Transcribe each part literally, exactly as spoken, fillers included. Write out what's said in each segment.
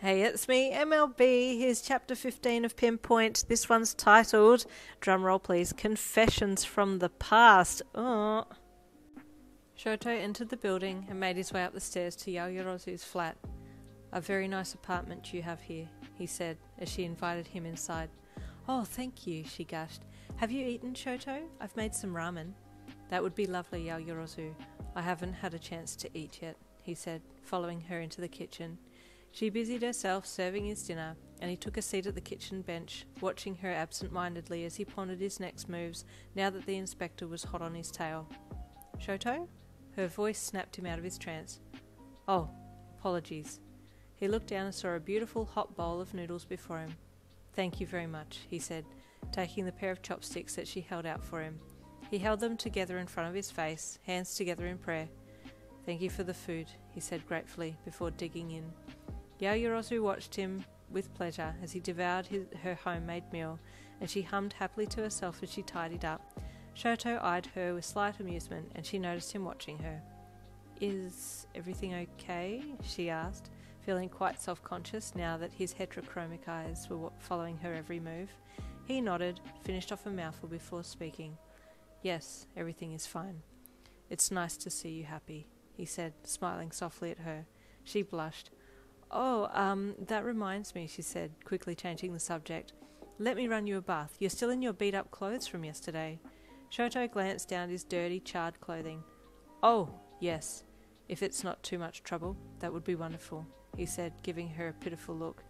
Hey, it's me, M L B. Here's chapter fifteen of Pinpoint. This one's titled, drumroll please, Confessions from the Past. Oh. Shoto entered the building and made his way up the stairs to Yaoyorozu's flat. A very nice apartment you have here, he said, as she invited him inside. Oh, thank you, she gushed. Have you eaten, Shoto? I've made some ramen. That would be lovely, Yaoyorozu. I haven't had a chance to eat yet, he said, following her into the kitchen. She busied herself serving his dinner, and he took a seat at the kitchen bench, watching her absent-mindedly as he pondered his next moves now that the inspector was hot on his tail. Shoto? Her voice snapped him out of his trance. Oh, apologies. He looked down and saw a beautiful hot bowl of noodles before him. Thank you very much, he said, taking the pair of chopsticks that she held out for him. He held them together in front of his face, hands together in prayer. Thank you for the food, he said gratefully, before digging in. Yaoyorozu watched him with pleasure as he devoured his, her homemade meal, and she hummed happily to herself as she tidied up. Shoto eyed her with slight amusement, and she noticed him watching her. Is everything okay? She asked, feeling quite self-conscious now that his heterochromic eyes were following her every move. He nodded, finished off a mouthful before speaking. Yes, everything is fine. It's nice to see you happy, he said, smiling softly at her. She blushed. Oh, um, that reminds me, she said, quickly changing the subject. Let me run you a bath. You're still in your beat-up clothes from yesterday. Shoto glanced down at his dirty, charred clothing. Oh, yes. If it's not too much trouble, that would be wonderful, he said, giving her a pitiful look.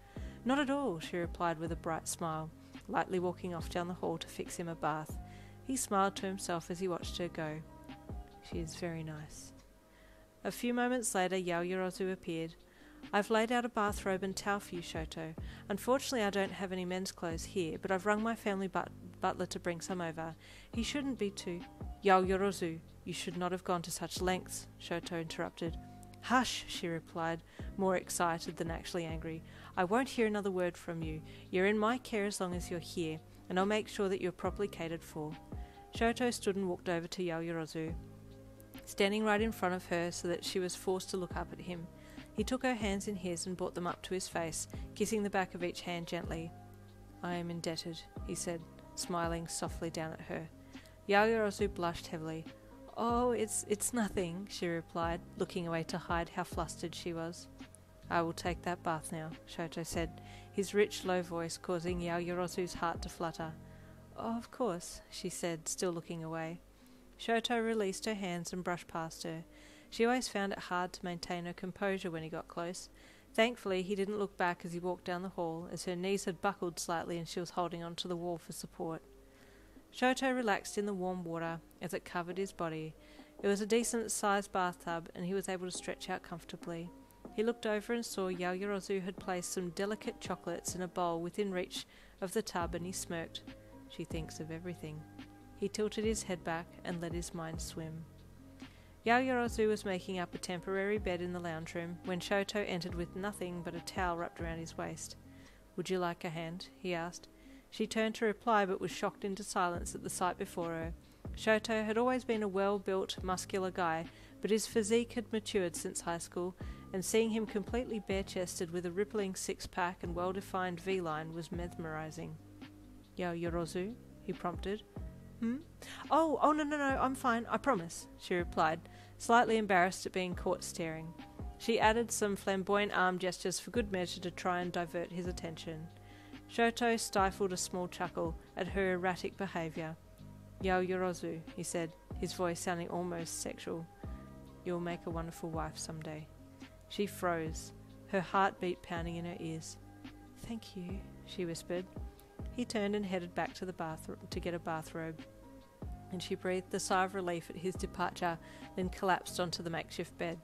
Not at all, she replied with a bright smile, lightly walking off down the hall to fix him a bath. He smiled to himself as he watched her go. She is very nice. A few moments later, Yaoyorozu appeared. I've laid out a bathrobe and towel for you, Shoto. Unfortunately, I don't have any men's clothes here, but I've rung my family but butler to bring some over. He shouldn't be too... Yaoyorozu, you should not have gone to such lengths, Shoto interrupted. Hush, she replied, more excited than actually angry. I won't hear another word from you. You're in my care as long as you're here, and I'll make sure that you're properly catered for. Shoto stood and walked over to Yaoyorozu, standing right in front of her so that she was forced to look up at him. He took her hands in his and brought them up to his face, kissing the back of each hand gently. I am indebted, he said, smiling softly down at her. Yaoyorozu blushed heavily. Oh, it's it's nothing, she replied, looking away to hide how flustered she was. I will take that bath now, Shoto said, his rich, low voice causing Yaoyorozu's heart to flutter. Oh, of course, she said, still looking away. Shoto released her hands and brushed past her. She always found it hard to maintain her composure when he got close. Thankfully, he didn't look back as he walked down the hall, as her knees had buckled slightly and she was holding onto the wall for support. Shoto relaxed in the warm water as it covered his body. It was a decent-sized bathtub, and he was able to stretch out comfortably. He looked over and saw Yaoyorozu had placed some delicate chocolates in a bowl within reach of the tub, and he smirked. She thinks of everything. He tilted his head back and let his mind swim. Yaoyorozu was making up a temporary bed in the lounge room when Shoto entered with nothing but a towel wrapped around his waist. Would you like a hand? He asked. She turned to reply but was shocked into silence at the sight before her. Shoto had always been a well-built, muscular guy, but his physique had matured since high school, and seeing him completely bare-chested with a rippling six-pack and well-defined V-line was mesmerizing. Yaoyorozu? He prompted. Hmm? Oh, oh, no, no, no, I'm fine, I promise, she replied, slightly embarrassed at being caught staring. She added some flamboyant arm gestures for good measure to try and divert his attention. Shoto stifled a small chuckle at her erratic behaviour. Yaoyorozu, he said, his voice sounding almost sexual. You'll make a wonderful wife someday. She froze, her heartbeat pounding in her ears. Thank you, she whispered. He turned and headed back to the bathroom to get a bathrobe, and she breathed a sigh of relief at his departure, then collapsed onto the makeshift bed.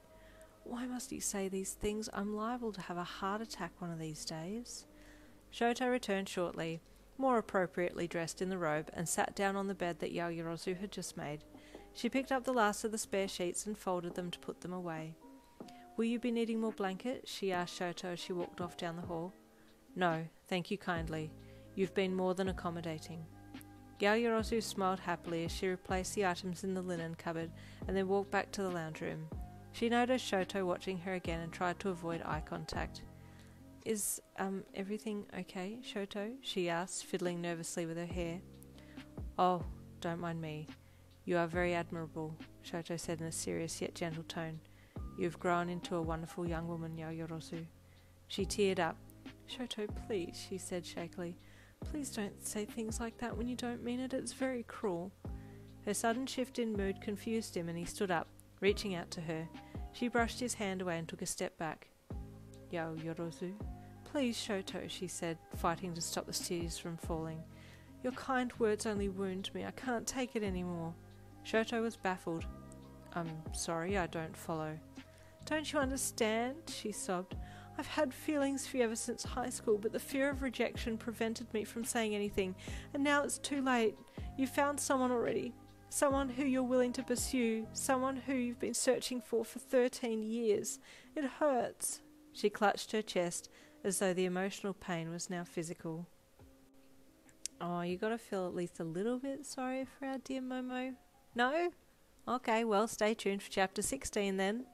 Why must he say these things? I'm liable to have a heart attack one of these days. Shoto returned shortly, more appropriately dressed in the robe, and sat down on the bed that Yaoyorozu had just made. She picked up the last of the spare sheets and folded them to put them away. Will you be needing more blankets? She asked Shoto as she walked off down the hall. No, thank you kindly. You've been more than accommodating. Yaoyorozu smiled happily as she replaced the items in the linen cupboard and then walked back to the lounge room. She noticed Shoto watching her again and tried to avoid eye contact. Is um everything okay, Shoto? She asked, fiddling nervously with her hair. Oh, don't mind me. You are very admirable, Shoto said in a serious yet gentle tone. You have grown into a wonderful young woman, Yaoyorozu. She teared up. Shoto, please, she said shakily. Please don't say things like that when you don't mean it. It's very cruel. Her sudden shift in mood confused him, and he stood up, reaching out to her. She brushed his hand away and took a step back. Yaoyorozu. Please, Shoto, she said, fighting to stop the tears from falling. Your kind words only wound me. I can't take it anymore. Shoto was baffled. I'm sorry, I don't follow. Don't you understand? She sobbed. I've had feelings for you ever since high school, but the fear of rejection prevented me from saying anything, and now it's too late. You've found someone already. Someone who you're willing to pursue. Someone who you've been searching for for thirteen years. It hurts. She clutched her chest as though the emotional pain was now physical. Oh, you gotta feel at least a little bit sorry for our dear Momo. No? Okay, well, stay tuned for chapter sixteen then.